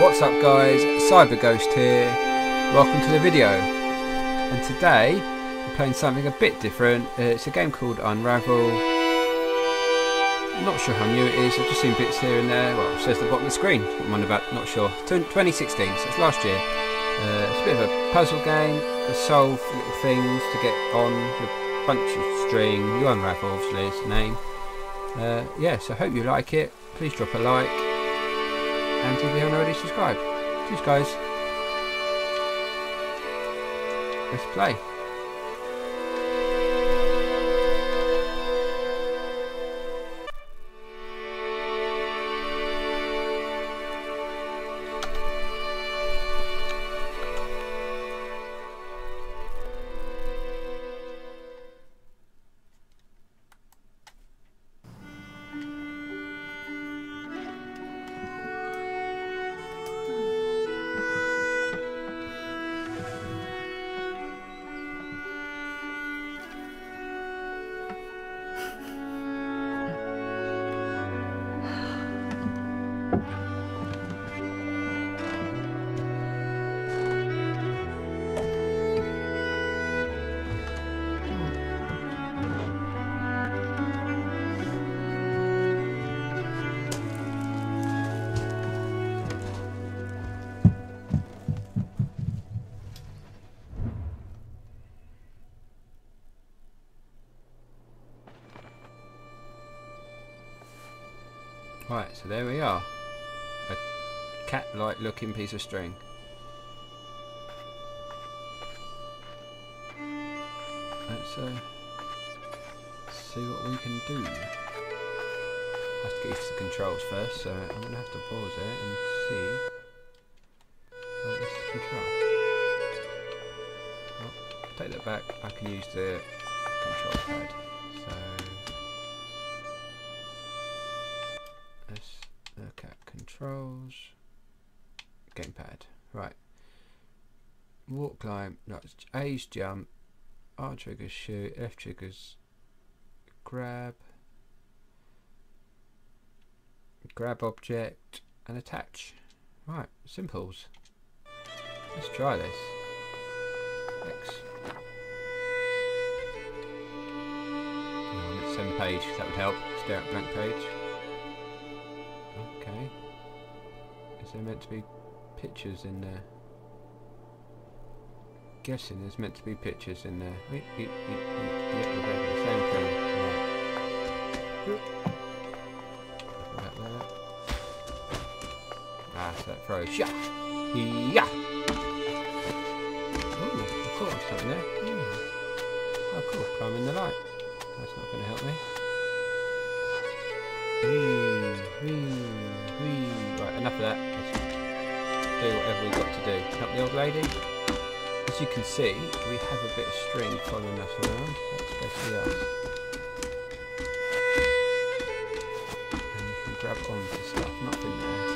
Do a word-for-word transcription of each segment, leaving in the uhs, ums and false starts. What's up guys, CyberGhost here, welcome to the video. And today I'm playing something a bit different. Uh, it's a game called Unravel. I'm not sure how new it is, I've just seen bits here and there. Well, it says at the bottom of the screen, I'm on about, not sure. twenty sixteen, so it's last year. Uh, it's a bit of a puzzle game, to solve little things to get on a bunch of string. You unravel, obviously, is the name. Uh, yeah, so I hope you like it. Please drop a like. And if you haven't already subscribed, cheers guys. Let's play. Right, so there we are. A cat-like looking piece of string. Let's uh, see what we can do. I have to get used to the controls first, so I'm going to have to pause it and see what this control. Well, take that back, I can use the control pad. So. Look at controls, gamepad, right, walk, climb, that's A's jump, R triggers shoot, F triggers grab, grab object and attach. Right, simples, let's try this. X. No, same page, that would help, stare at blank page. Okay. Is there meant to be pictures in there? Guessing there's meant to be pictures in there. Eep, eep, eep, eep. Yeah, the same thing. Right. About that. Ah, so that throws. Yeah. Yeah. Ooh, I thought of something there. Mm. Oh, cool. Climbing the light. That's not going to help me. Wee, wee, wee. Right, enough of that. Let's do whatever we've got to do. Help the old lady. As you can see, we have a bit of string following us around. That's basically us. And you can grab onto stuff. Nothing there.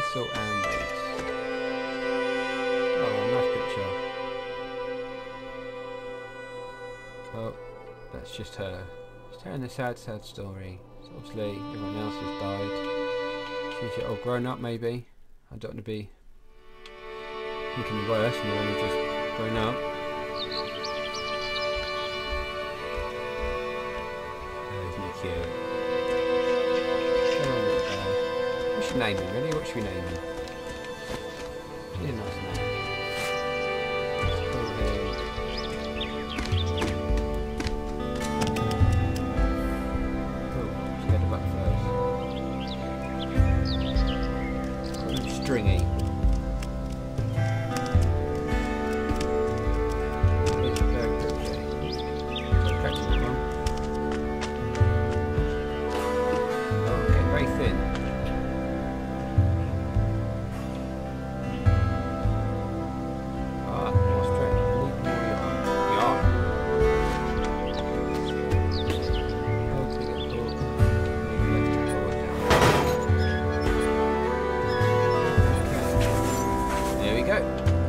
Thistle and leaves. Oh, that's just her. She's telling a sad, sad story. So obviously, everyone else has died. She's all grown up, maybe. I don't want to be thinking worse than when you've just grown up. Oh, isn't he cute? Oh, we should name him, really. What should we name him? He's a nice name. Stringy.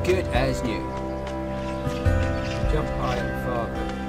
Good as new. Jump high and far.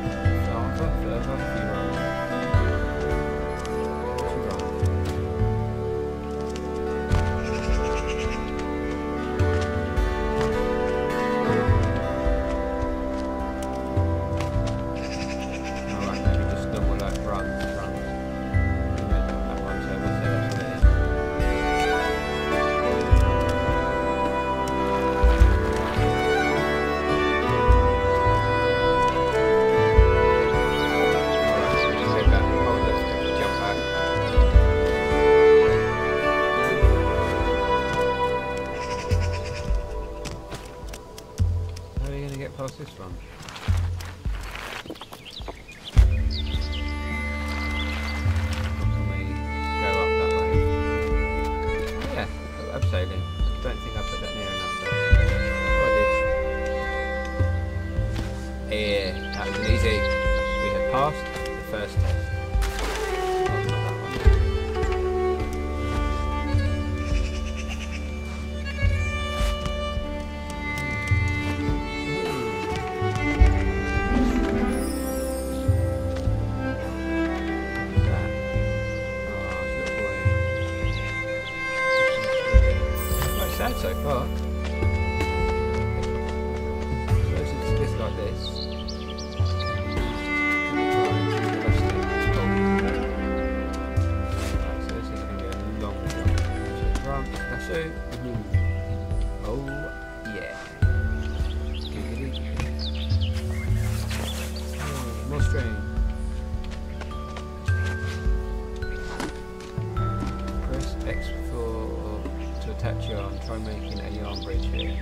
first test. So far, it's like this. So this is going to be a long one. That's it. Oh yeah. Oh, more strain. Attach your arm, try making a arm bridge here.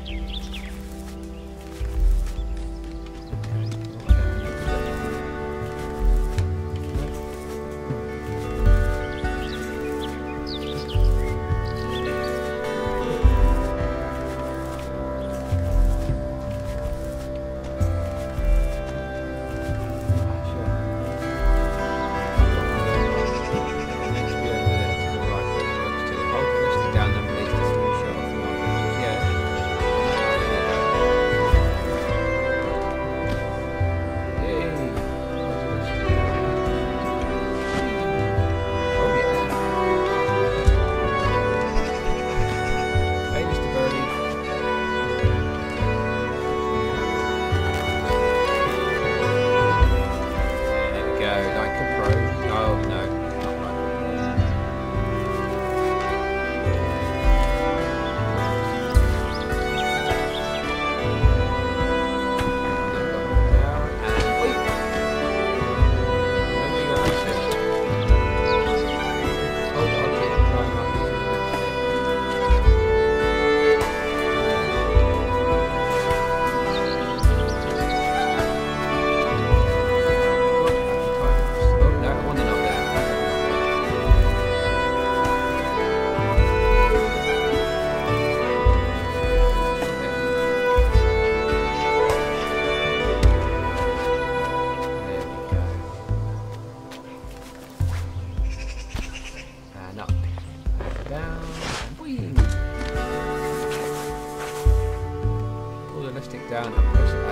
Down and press A. Oh,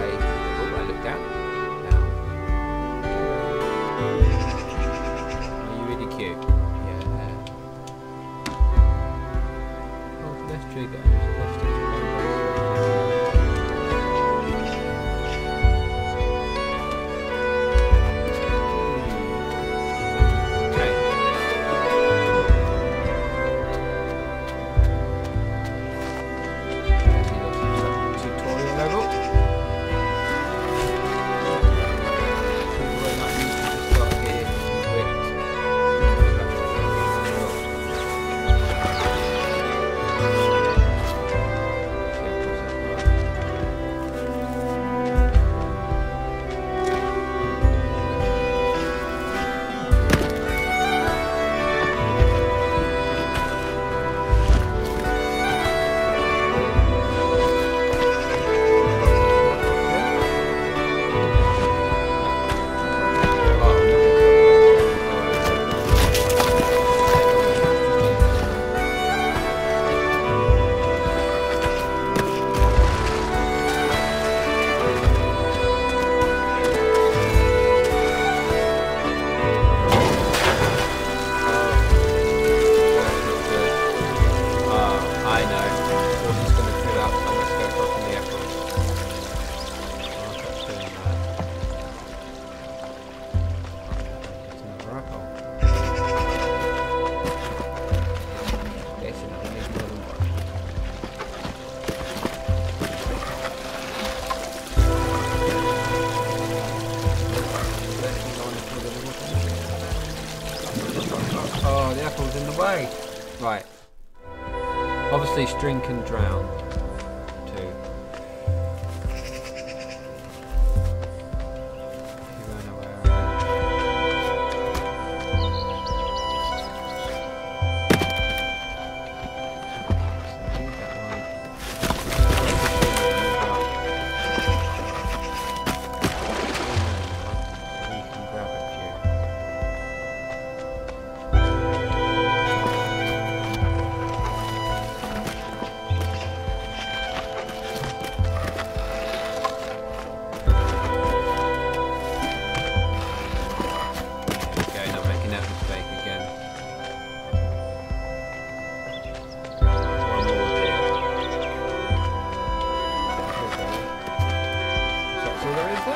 I look down. Down. Are you really cute? Yeah. Oh, left trigger. Left trigger. Oh, the apple's in the way. Right. Obviously, string can drown too. You run away. Right? So, you can grab it here.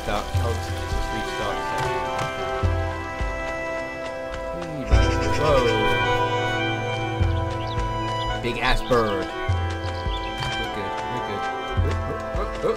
restart constantly. Just restart constantly. Whoa! Big ass bird. We're good. We're good. Oh, oh, oh.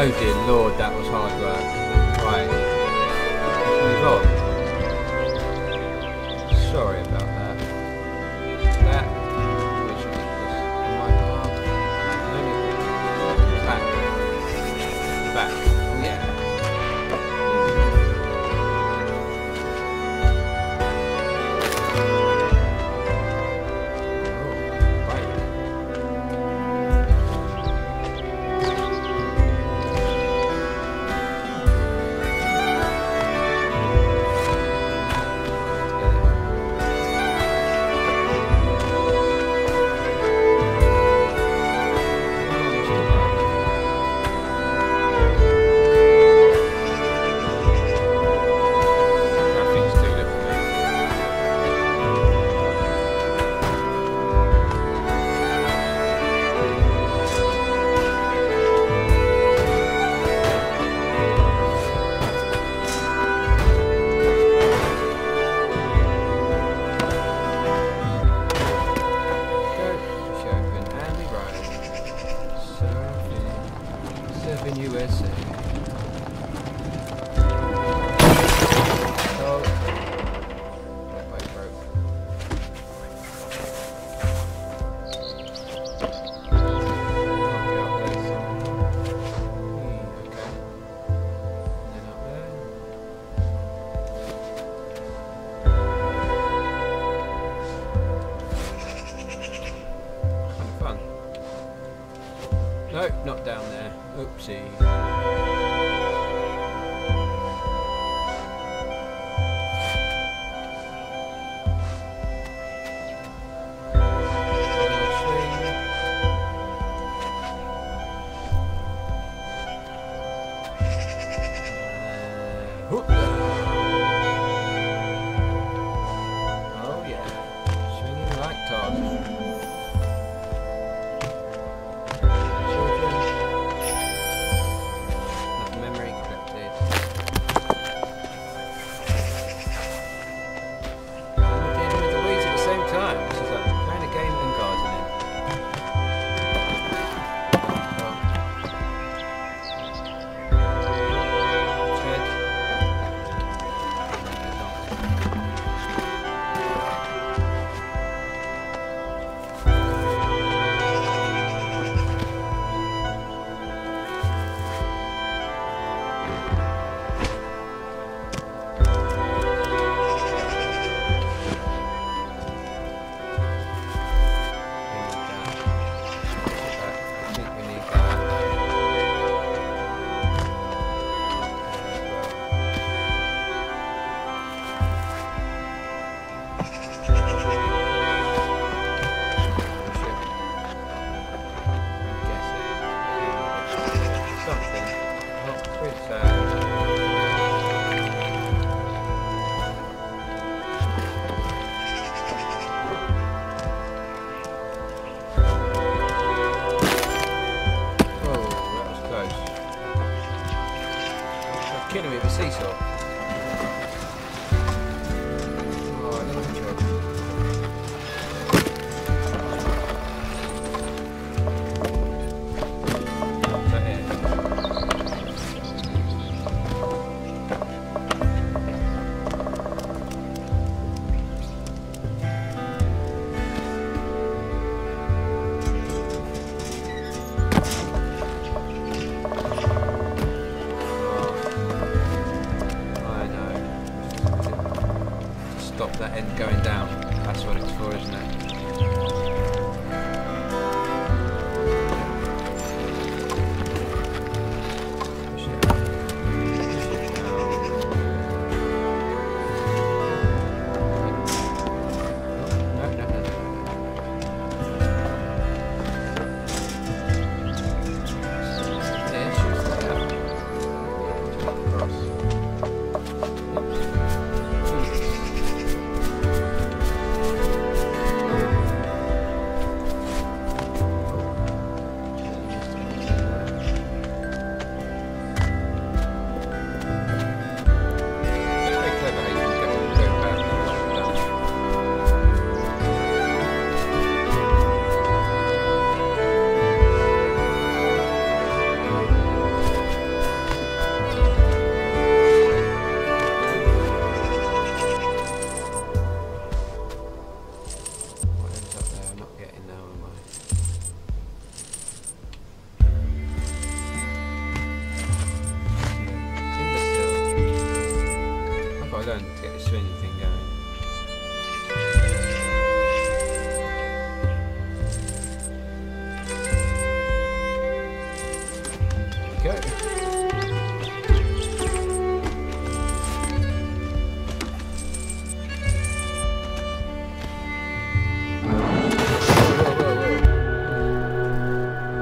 Oh dear lord, that was hard work. Right, let's move on. Sorry about that. That, which was my arm. Back. Back. Yeah. Oh, right. Thank you. fun. Nope, not down there. Oopsie. Uh, whoop. Oh yeah, swinging like togs. Kidding me with a seesaw. Oh, I love the job. What's that here? Stop that end going down. That's what it's for, isn't it? To get this swinging thing going. There we go.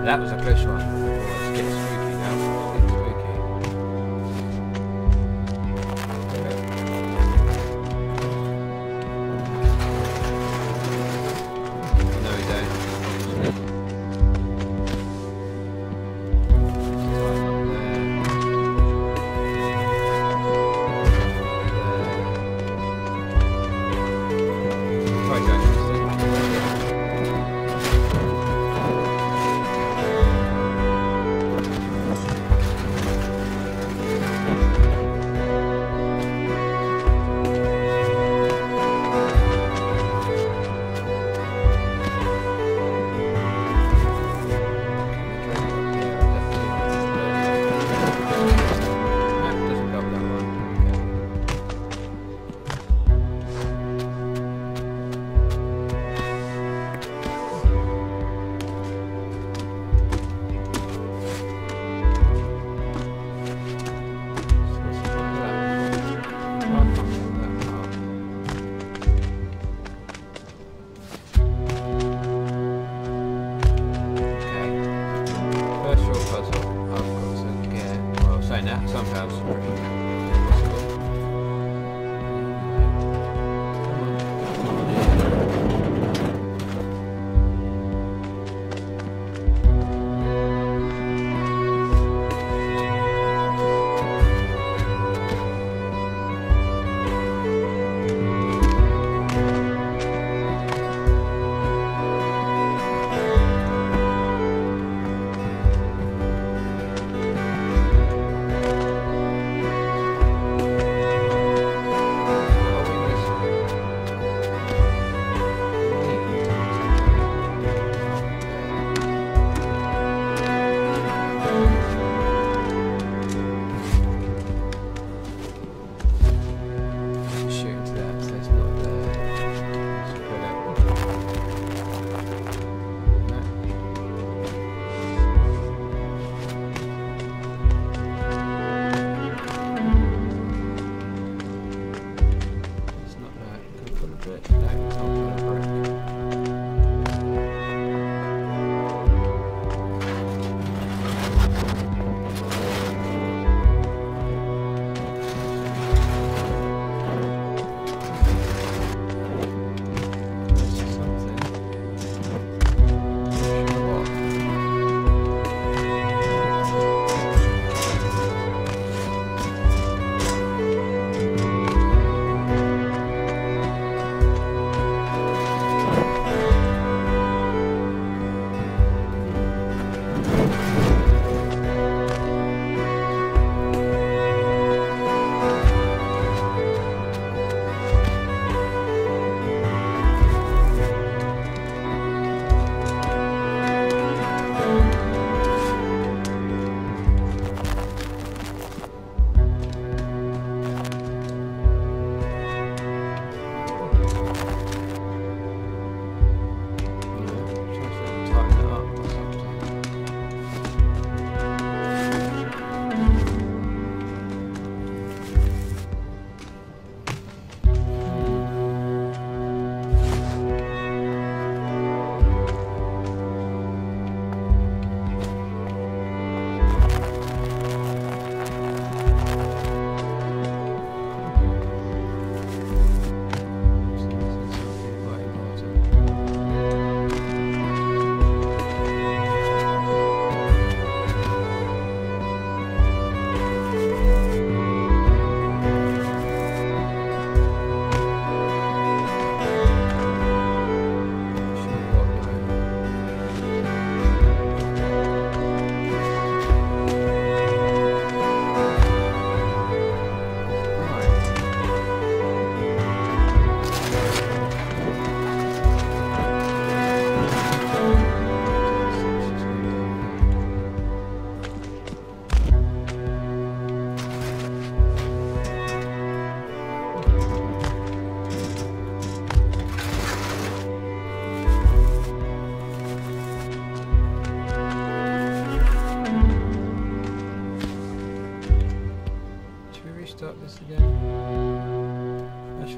That was a close one. somehow. Sorry.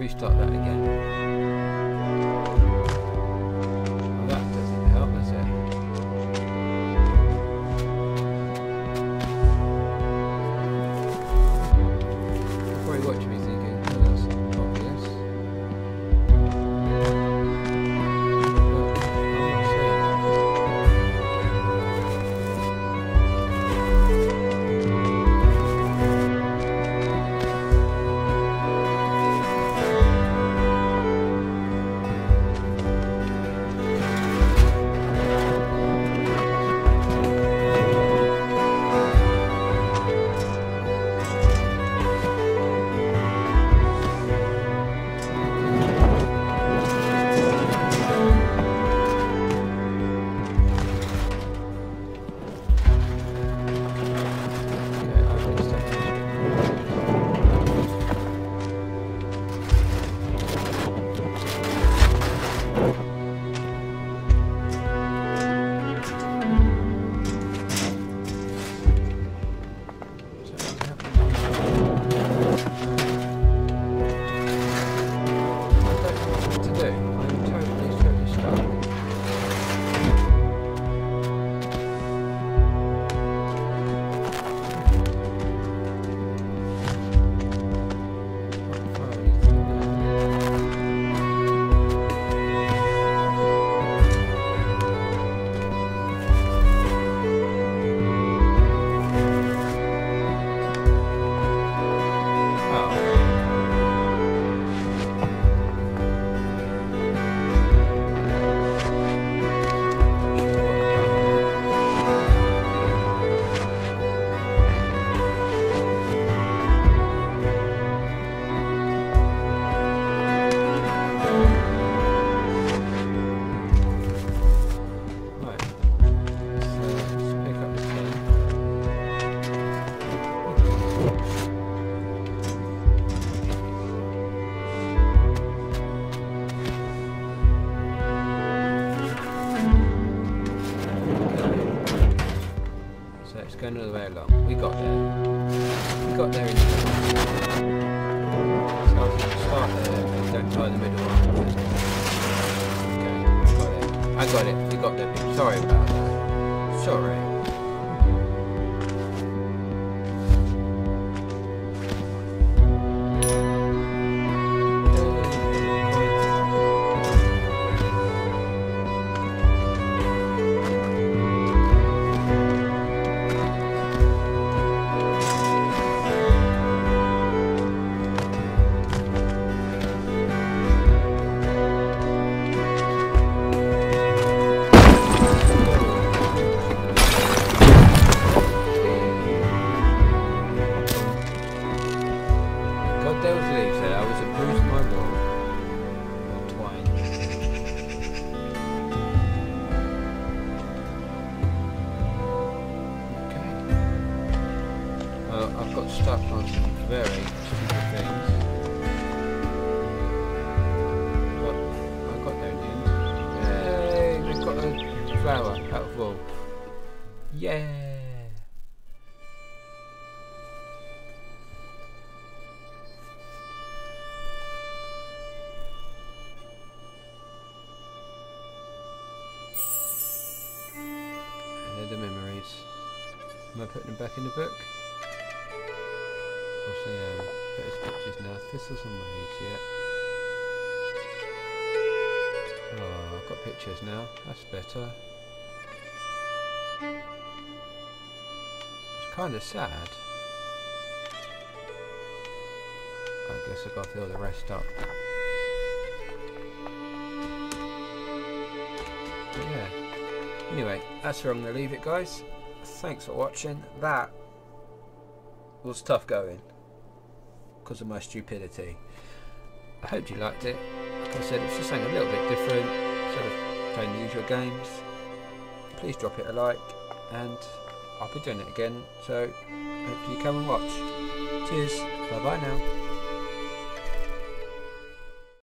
Restart that again. Well, that doesn't help, does it? You're probably watching me thinking, oh, that's obvious. Thank you. going all the way along. We got there. We got there in time. So I'll start there. Don't try the middle one. Okay, we got it. I got it. We got there. Sorry about that. Sorry. Am I putting them back in the book? What's the um, better pictures now? Thistles and weeds, yeah. Oh, I've got pictures now. That's better. It's kind of sad. I guess I've got to fill the rest up. But yeah. Anyway, that's where I'm going to leave it, guys. Thanks for watching. That was tough going because of my stupidity. I hope you liked it. Like I said, it's just something a little bit different, sort of playing the usual games. Please drop it a like, and I'll be doing it again, so hopefully you come and watch. Cheers, bye bye now.